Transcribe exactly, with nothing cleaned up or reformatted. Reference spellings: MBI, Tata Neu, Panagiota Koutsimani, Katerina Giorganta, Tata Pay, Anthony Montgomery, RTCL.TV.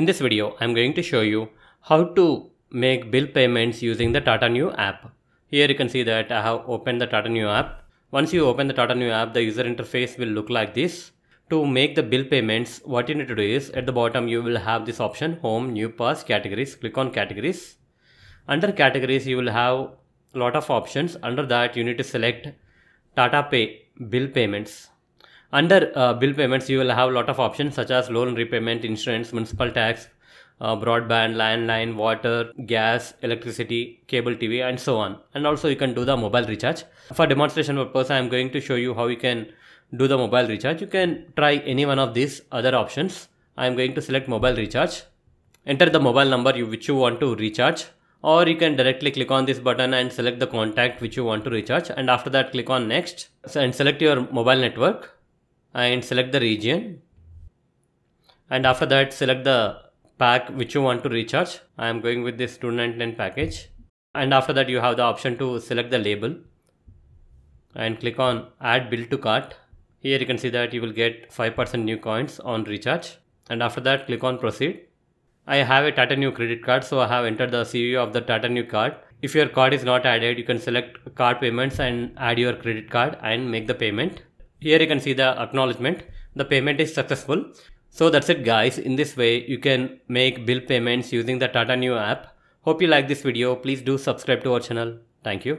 In this video, I am going to show you how to make bill payments using the Tata Neu app. Here you can see that I have opened the Tata Neu app. Once you open the Tata Neu app, the user interface will look like this. To make the bill payments, what you need to do is, at the bottom you will have this option, Home, New Pass, Categories. Click on Categories. Under Categories, you will have a lot of options. Under that, you need to select Tata Pay, Bill Payments. Under uh, bill payments, you will have a lot of options such as loan repayment, insurance, municipal tax, uh, broadband, landline, water, gas, electricity, cable T V, and so on. And also you can do the mobile recharge. For demonstration purpose, I am going to show you how you can do the mobile recharge. You can try any one of these other options. I am going to select mobile recharge. Enter the mobile number you, which you want to recharge, or you can directly click on this button and select the contact which you want to recharge, and after that click on next and select your mobile network. And select the region, and after that select the pack which you want to recharge. I am going with this two ninety-nine package, and after that you have the option to select the label and click on add bill to cart. Here you can see that you will get five percent new coins on recharge, and after that click on proceed. I have a Tata Neu credit card, so I have entered the C U of the Tata Neu card. If your card is not added, you can select card payments and add your credit card and make the payment. Here you can see the acknowledgement, the payment is successful. So that's it guys, in this way you can make bill payments using the Tata Neu app. Hope you like this video, please do subscribe to our channel. Thank you.